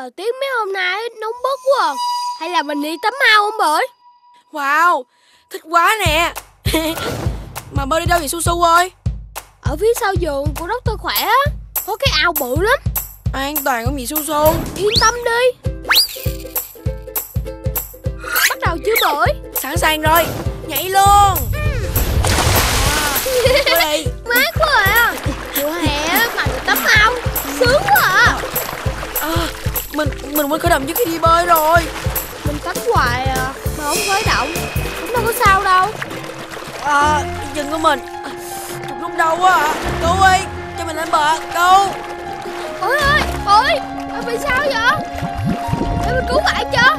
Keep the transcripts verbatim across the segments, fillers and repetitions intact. Thời tiết mấy hôm nay nóng bức quá à. Hay là mình đi tắm ao không bởi? Wow, thích quá nè. Mà bơi đi đâu vậy Su Su ơi? Ở phía sau vườn của Doctor Khỏe á, có cái ao bự lắm. An toàn không vậy Su Su? Yên tâm đi. Bắt đầu chưa bởi? Sẵn sàng rồi, nhảy luôn. Ừ. À, đi. Mát quá à. Mùa hè mà được tắm ao sướng quá à. À, mình mình quên khởi động trước khi đi bơi rồi. Mình tắm hoài à, mà không khởi động. Cũng đâu có sao đâu. À, dừng của mình. Lúc đầu quá à. Cứu ơi, cho mình lên bờ, cứu. Ôi ơi, ôi, em bị sao vậy? Để mình cứu bạn cho.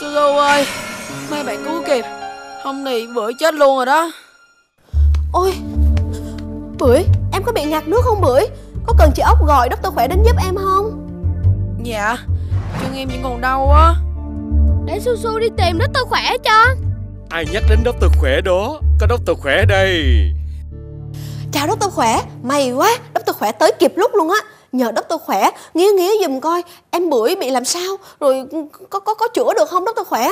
Su Su ơi, may bạn cứu kịp. Không thì bữa chết luôn rồi đó. Ôi, Bưởi, em có bị ngạt nước không Bưởi? Có cần chị Ốc gọi Doctor Khỏe đến giúp em không? Dạ, chân em vẫn còn đau á. Để Su Su đi tìm Doctor Khỏe cho. Ai nhắc đến Doctor Khỏe đó? Có Doctor Khỏe đây. Chào Doctor Khỏe, may quá, Doctor Khỏe tới kịp lúc luôn á. Nhờ Doctor Khỏe, nghía nghía giùm coi em Bưởi bị làm sao, rồi có có có chữa được không Doctor Khỏe?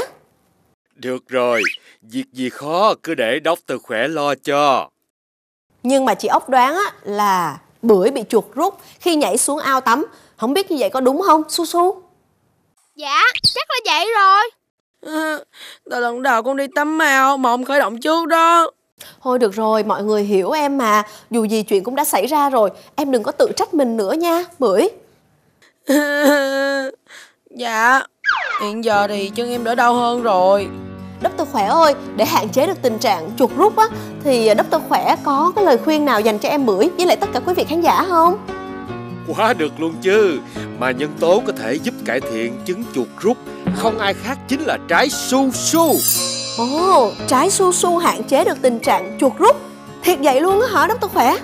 Được rồi, việc gì khó cứ để Doctor Khỏe lo cho. Nhưng mà chị Ốc đoán á là Bưởi bị chuột rút khi nhảy xuống ao tắm. Không biết như vậy có đúng không Su Su? Dạ, chắc là vậy rồi. À, từ lần đầu con đi tắm ao mà không khởi động trước đó. Thôi được rồi, mọi người hiểu em mà. Dù gì chuyện cũng đã xảy ra rồi. Em đừng có tự trách mình nữa nha Bưởi. Dạ, hiện giờ thì chân em đỡ đau hơn rồi. Doctor Khỏe ơi, để hạn chế được tình trạng chuột rút á, thì Doctor Khỏe có cái lời khuyên nào dành cho em Bưởi với lại tất cả quý vị khán giả không? Quá được luôn chứ. Mà nhân tố có thể giúp cải thiện chứng chuột rút không ai khác chính là trái Su Su. Ồ, trái Su Su hạn chế được tình trạng chuột rút. Thiệt vậy luôn á hả Doctor Khỏe?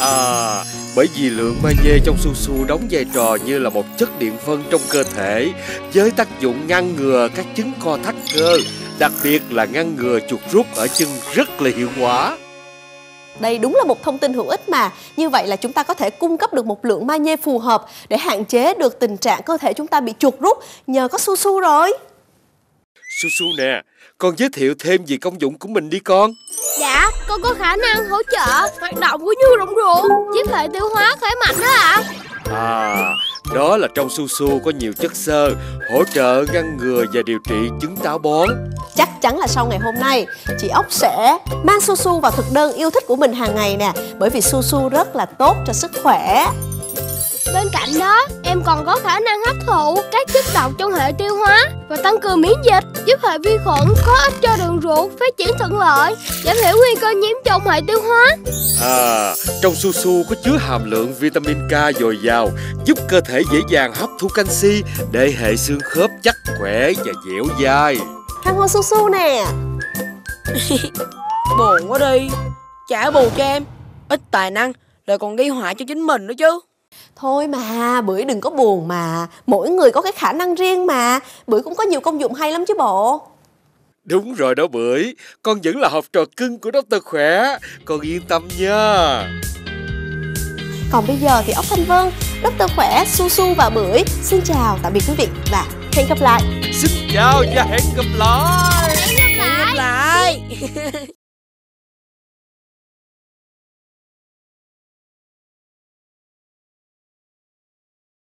À, bởi vì lượng magie trong Su Su đóng vai trò như là một chất điện phân trong cơ thể, với tác dụng ngăn ngừa các chứng co thắt cơ, đặc biệt là ngăn ngừa chuột rút ở chân rất là hiệu quả. Đây đúng là một thông tin hữu ích mà. Như vậy là chúng ta có thể cung cấp được một lượng magie phù hợp để hạn chế được tình trạng cơ thể chúng ta bị chuột rút nhờ có Su Su rồi. Su Su nè, con giới thiệu thêm về công dụng của mình đi con. Dạ, con có khả năng hỗ trợ hoạt động của nhu động ruột, giúp hệ tiêu hóa khỏe mạnh đó ạ. À. à, đó là trong Su Su có nhiều chất xơ hỗ trợ ngăn ngừa và điều trị chứng táo bón. Chắc chắn là sau ngày hôm nay, chị Ốc sẽ mang Su Su vào thực đơn yêu thích của mình hàng ngày nè, bởi vì Su Su rất là tốt cho sức khỏe. Bên cạnh đó, em còn có khả năng hấp thụ các chất độc trong hệ tiêu hóa và tăng cường miễn dịch, giúp hệ vi khuẩn có ích cho đường ruột phát triển thuận lợi, giảm thiểu nguy cơ nhiễm trùng hệ tiêu hóa. À, trong Su Su có chứa hàm lượng vitamin K dồi dào, giúp cơ thể dễ dàng hấp thu canxi để hệ xương khớp chắc khỏe và dẻo dai. Ăn hoa Su Su nè. Buồn quá đi, chả bù cho em, ít tài năng rồi còn gây họa cho chính mình nữa chứ. Thôi mà, Bưởi đừng có buồn mà. Mỗi người có cái khả năng riêng mà. Bưởi cũng có nhiều công dụng hay lắm chứ bộ. Đúng rồi đó Bưởi, con vẫn là học trò cưng của Doctor Khỏe. Con yên tâm nha. Còn bây giờ thì Ốc Thanh Vân, Doctor Khỏe, Su Su và Bưởi xin chào, tạm biệt quý vị và hẹn gặp lại. Xin chào và hẹn gặp lại. Hẹn gặp lại.